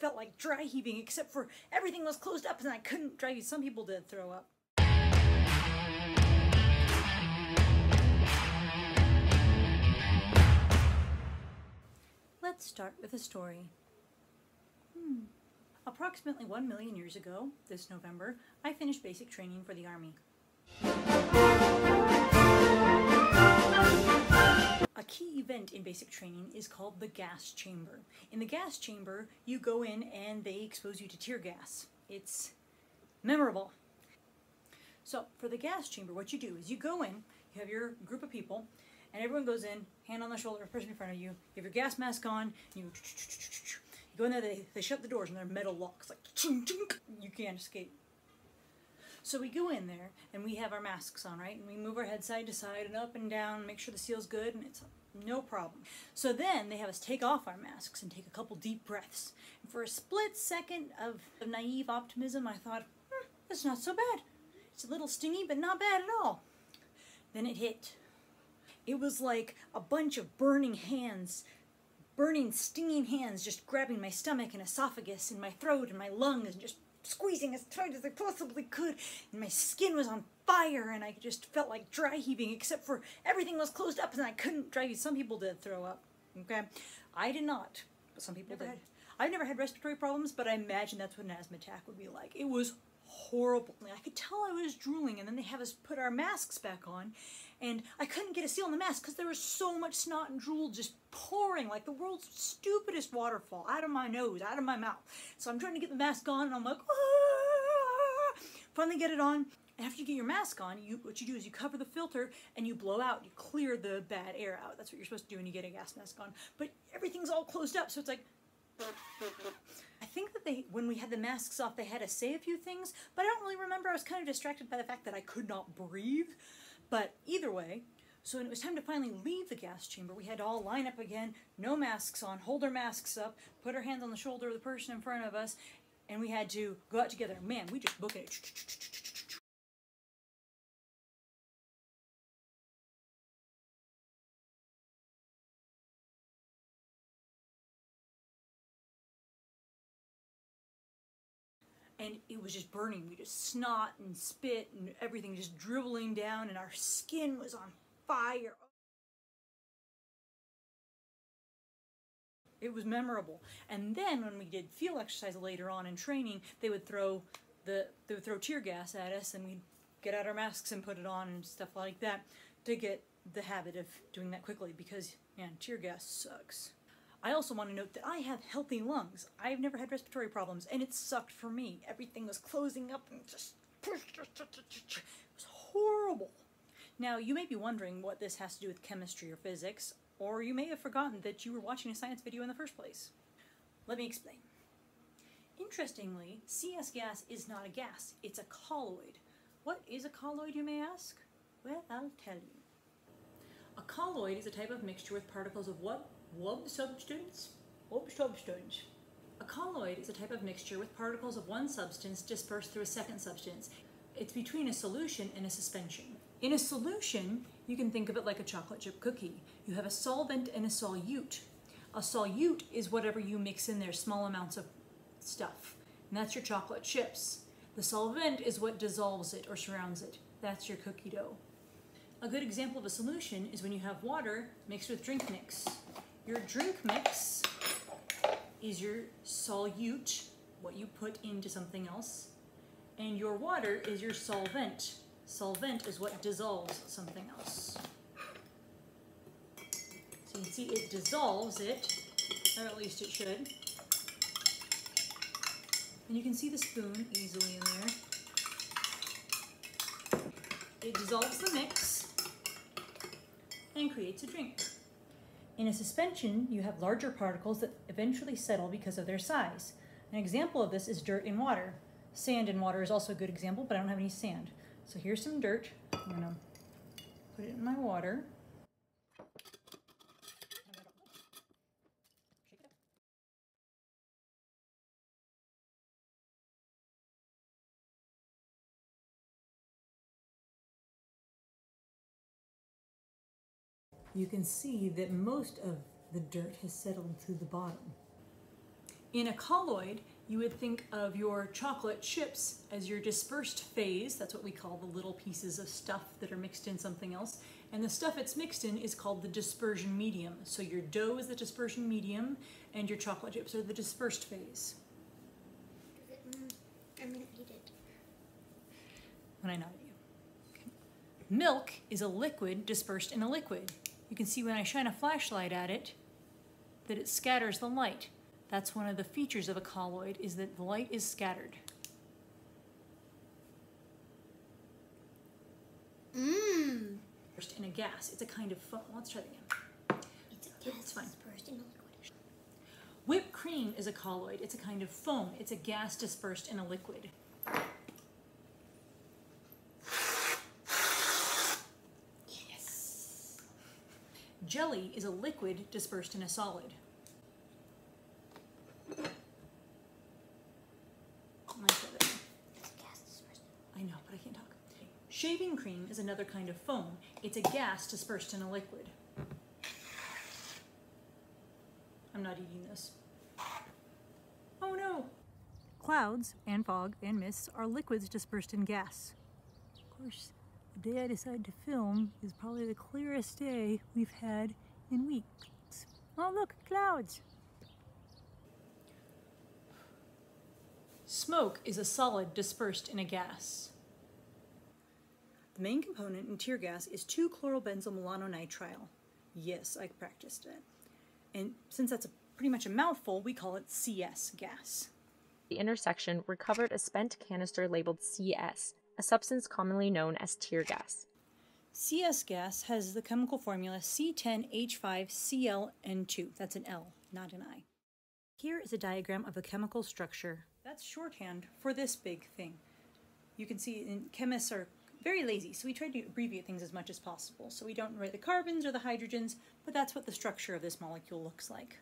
felt like dry heaving, except for everything was closed up and I couldn't dry heave. Some people did throw up. Let's start with a story. Approximately 1 million years ago, this November, I finished basic training for the Army. A key event in basic training is called the gas chamber. In the gas chamber, you go in and they expose you to tear gas. It's memorable. So for the gas chamber, what you do is you go in, you have your group of people, and everyone goes in, hand on the shoulder, person in front of you, you have your gas mask on, and you go in there, they shut the doors and they're metal locks, like you can't escape. So we go in there and we have our masks on, right? And we move our head side to side and up and down, make sure the seal's good, and it's no problem. So then they have us take off our masks and take a couple deep breaths. And for a split second of naive optimism, I thought, that's not so bad. It's a little stingy, but not bad at all. Then it hit. It was like a bunch of burning hands, burning, stinging hands just grabbing my stomach and esophagus and my throat and my lungs and just squeezing as tight as I possibly could. And my skin was on fire and I just felt like dry heaving, except for everything was closed up and I couldn't dry heave. Some people did throw up, okay? I did not, but some people did. I've never had respiratory problems, but I imagine that's what an asthma attack would be like. It was horrible. I could tell I was drooling, and then they have us put our masks back on, and I couldn't get a seal on the mask because there was so much snot and drool just pouring like the world's stupidest waterfall out of my nose, out of my mouth. So I'm trying to get the mask on, and I'm like, aah! Finally get it on. And after you get your mask on, what you do is you cover the filter and you blow out, you clear the bad air out. That's what you're supposed to do when you get a gas mask on. But everything's all closed up, so it's like, I think that when we had the masks off, they had us say a few things, but I don't really remember. I was kind of distracted by the fact that I could not breathe. But either way, so when it was time to finally leave the gas chamber, we had to all line up again, no masks on, hold our masks up, put our hands on the shoulder of the person in front of us, and we had to go out together. Man, we just booked it. And it was just burning. We just snot and spit and everything just dribbling down, and our skin was on fire. It was memorable. And then when we did field exercise later on in training, they would throw tear gas at us, and we'd get out our masks and put it on and stuff like that to get the habit of doing that quickly, because man, tear gas sucks. I also want to note that I have healthy lungs. I've never had respiratory problems, and it sucked for me. Everything was closing up and just... It was horrible. Now, you may be wondering what this has to do with chemistry or physics, or you may have forgotten that you were watching a science video in the first place. Let me explain. Interestingly, CS gas is not a gas. It's a colloid. What is a colloid, you may ask? Well, I'll tell you. A colloid is a type of mixture with particles of what? One substance. A colloid is a type of mixture with particles of one substance dispersed through a second substance. It's between a solution and a suspension. In a solution, you can think of it like a chocolate chip cookie. You have a solvent and a solute. A solute is whatever you mix in there, small amounts of stuff. And that's your chocolate chips. The solvent is what dissolves it or surrounds it. That's your cookie dough. A good example of a solution is when you have water mixed with drink mix. Your drink mix is your solute, what you put into something else, and your water is your solvent. Solvent is what dissolves something else. So you can see it dissolves it, or at least it should. And you can see the spoon easily in there. It dissolves the mix and creates a drink. In a suspension, you have larger particles that eventually settle because of their size. An example of this is dirt in water. Sand in water is also a good example, but I don't have any sand. So here's some dirt. I'm gonna put it in my water. You can see that most of the dirt has settled to the bottom. In a colloid, you would think of your chocolate chips as your dispersed phase. That's what we call the little pieces of stuff that are mixed in something else. And the stuff it's mixed in is called the dispersion medium. So your dough is the dispersion medium and your chocolate chips are the dispersed phase. I'm gonna eat it. When I nod at you. Okay. Milk is a liquid dispersed in a liquid. You can see when I shine a flashlight at it that it scatters the light. That's one of the features of a colloid, is that the light is scattered. Mmm. Dispersed in a gas. It's a kind of foam. Let's try that again. It's a gas. It's fine. Dispersed in a liquid. Whipped cream is a colloid. It's a kind of foam. It's a gas dispersed in a liquid. Yes. Jelly is a liquid dispersed in a solid. I know, but I can't talk. Shaving cream is another kind of foam. It's a gas dispersed in a liquid. I'm not eating this. Oh no! Clouds and fog and mists are liquids dispersed in gas. Of course, the day I decide to film is probably the clearest day we've had in weeks. Oh look, clouds! Smoke is a solid dispersed in a gas. The main component in tear gas is 2-chlorobenzylmalononitrile. Yes, I practiced it. And since that's pretty much a mouthful, we call it CS gas. The intersection recovered a spent canister labeled CS, a substance commonly known as tear gas. CS gas has the chemical formula C10H5ClN2. That's an L, not an I. Here is a diagram of the chemical structure. That's shorthand for this big thing. You can see chemists are very lazy, so we try to abbreviate things as much as possible. So we don't write the carbons or the hydrogens, but that's what the structure of this molecule looks like.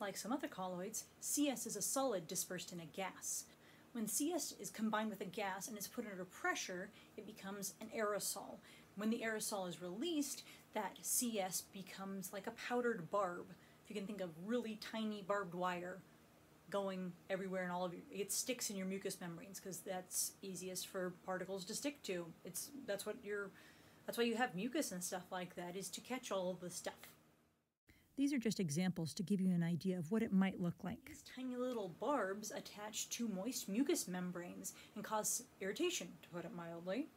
Like some other colloids, CS is a solid dispersed in a gas. When CS is combined with a gas and is put under pressure, it becomes an aerosol. When the aerosol is released, that CS becomes like a powdered barb. If you can think of really tiny barbed wire going everywhere and all of your, it sticks in your mucous membranes because that's easiest for particles to stick to. That's why you have mucus and stuff like that, is to catch all of the stuff. These are just examples to give you an idea of what it might look like. These tiny little barbs attach to moist mucous membranes and cause irritation, to put it mildly.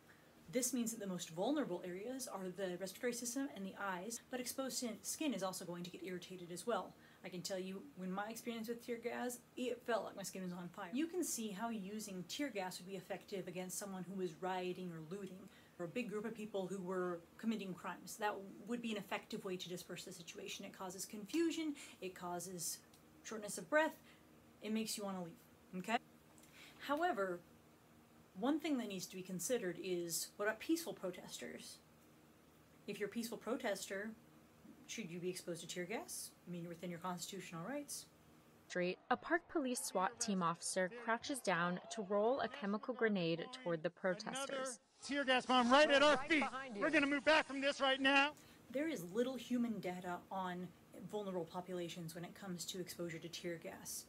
This means that the most vulnerable areas are the respiratory system and the eyes, but exposed skin is also going to get irritated as well. I can tell you, in my experience with tear gas, it felt like my skin was on fire. You can see how using tear gas would be effective against someone who was rioting or looting, or a big group of people who were committing crimes. That would be an effective way to disperse the situation. It causes confusion, it causes shortness of breath, it makes you want to leave, okay? However, one thing that needs to be considered is, what about peaceful protesters? If you're a peaceful protester, should you be exposed to tear gas? I mean, you're within your constitutional rights. A park police SWAT team officer crouches down to roll a chemical grenade toward the protesters. Another tear gas bomb right at our feet. We're going to move back from this right now. There is little human data on vulnerable populations when it comes to exposure to tear gas.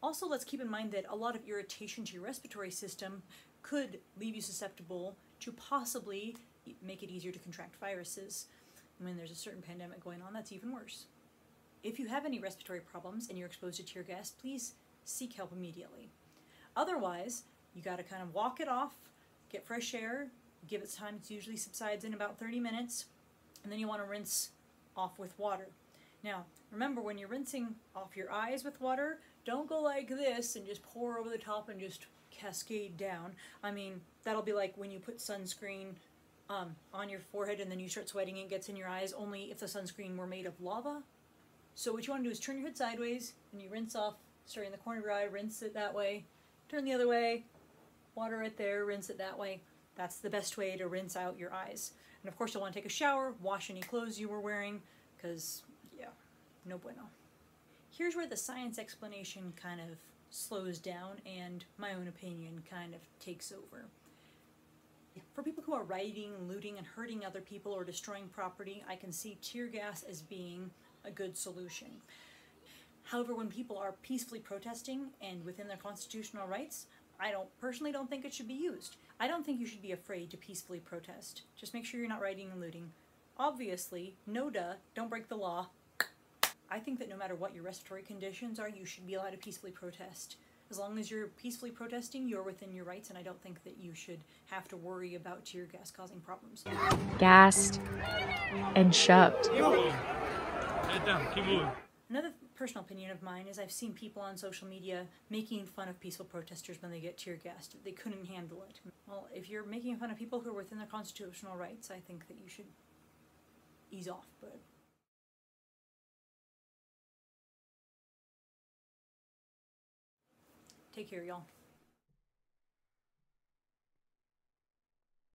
Also, let's keep in mind that a lot of irritation to your respiratory system could leave you susceptible to possibly make it easier to contract viruses. When there's a certain pandemic going on, that's even worse. If you have any respiratory problems and you're exposed to tear gas, please seek help immediately. Otherwise, you got to kind of walk it off, get fresh air, give it time. It usually subsides in about 30 minutes, and then you want to rinse off with water. Now, remember, when you're rinsing off your eyes with water, don't go like this and just pour over the top and just cascade down. I mean, that'll be like when you put sunscreen on your forehead and then you start sweating and it gets in your eyes, only if the sunscreen were made of lava. So what you want to do is turn your head sideways and you rinse off, starting in the corner of your eye, rinse it that way, turn the other way, water it there, rinse it that way. That's the best way to rinse out your eyes. And of course you'll want to take a shower, wash any clothes you were wearing, because yeah, no bueno. Here's where the science explanation kind of slows down and my own opinion kind of takes over. For people who are rioting, looting, and hurting other people or destroying property, I can see tear gas as being a good solution. However, when people are peacefully protesting and within their constitutional rights, I personally don't think it should be used. I don't think you should be afraid to peacefully protest. Just make sure you're not rioting and looting. Obviously, no duh, don't break the law. I think that no matter what your respiratory conditions are, you should be allowed to peacefully protest. As long as you're peacefully protesting, you're within your rights, and I don't think that you should have to worry about tear gas causing problems. Gassed and shoved. Keep moving. Get down, keep moving. Another personal opinion of mine is I've seen people on social media making fun of peaceful protesters when they get tear gassed. They couldn't handle it. Well, if you're making fun of people who are within their constitutional rights, I think that you should ease off, but... take care, y'all.